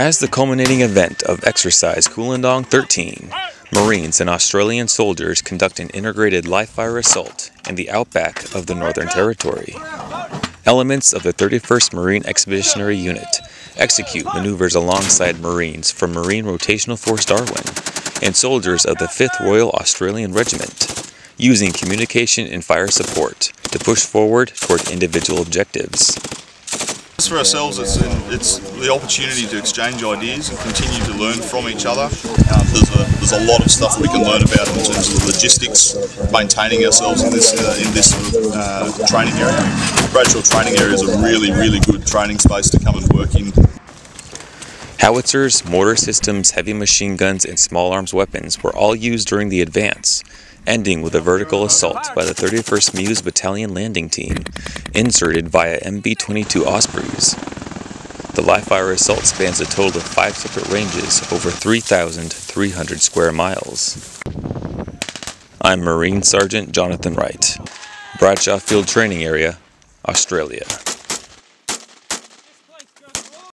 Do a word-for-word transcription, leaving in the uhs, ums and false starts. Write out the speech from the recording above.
As the culminating event of Exercise Koolendong thirteen, Marines and Australian soldiers conduct an integrated live-fire assault in the outback of the Northern Territory. Elements of the thirty-first Marine Expeditionary Unit execute maneuvers alongside Marines from Marine Rotational Force Darwin and soldiers of the fifth Royal Australian Regiment, using communication and fire support to push forward toward individual objectives. For ourselves, it's, in, it's the opportunity to exchange ideas and continue to learn from each other. Um, there's, a, there's a lot of stuff we can learn about in terms of the logistics, maintaining ourselves in this uh, in this uh, training area. Bradshaw Training Area is a really, really good training space to come and work in. Howitzers, mortar systems, heavy machine guns and small arms weapons were all used during the advance, ending with a vertical assault by the thirty-first Muse Battalion Landing Team, inserted via M V twenty-two Ospreys. The live-fire assault spans a total of five separate ranges over three thousand three hundred square miles. I'm Marine Sergeant Jonathan Wright, Bradshaw Field Training Area, Australia.